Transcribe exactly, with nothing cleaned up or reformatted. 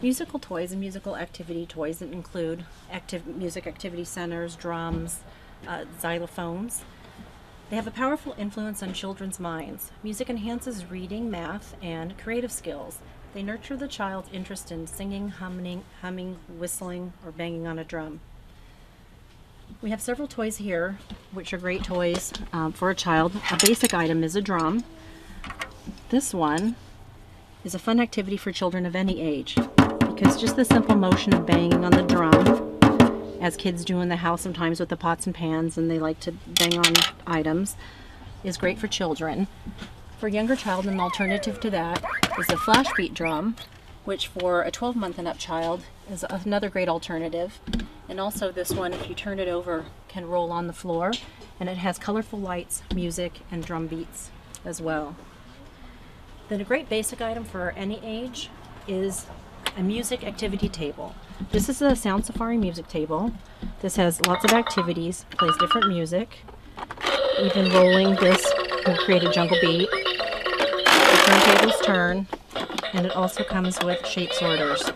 musical toys and musical activity toys that include active music activity centers, drums, uh, xylophones. They have a powerful influence on children's minds. Music enhances reading, math, and creative skills. They nurture the child's interest in singing, humming, humming, whistling, or banging on a drum. We have several toys here, which are great toys um, for a child. A basic item is a drum. This one is a fun activity for children of any age, because just the simple motion of banging on the drum, as kids do in the house sometimes with the pots and pans, and they like to bang on items, is great for children. For a younger child, an alternative to that is a flash beat drum, which for a twelve month and up child is another great alternative. And also this one, if you turn it over, can roll on the floor, and it has colorful lights, music, and drum beats as well. Then a great basic item for any age is a music activity table. This is a Sound Safari music table. This has lots of activities, plays different music. Even rolling this can create a jungle beat. The turntables turn, and it also comes with shape sorters.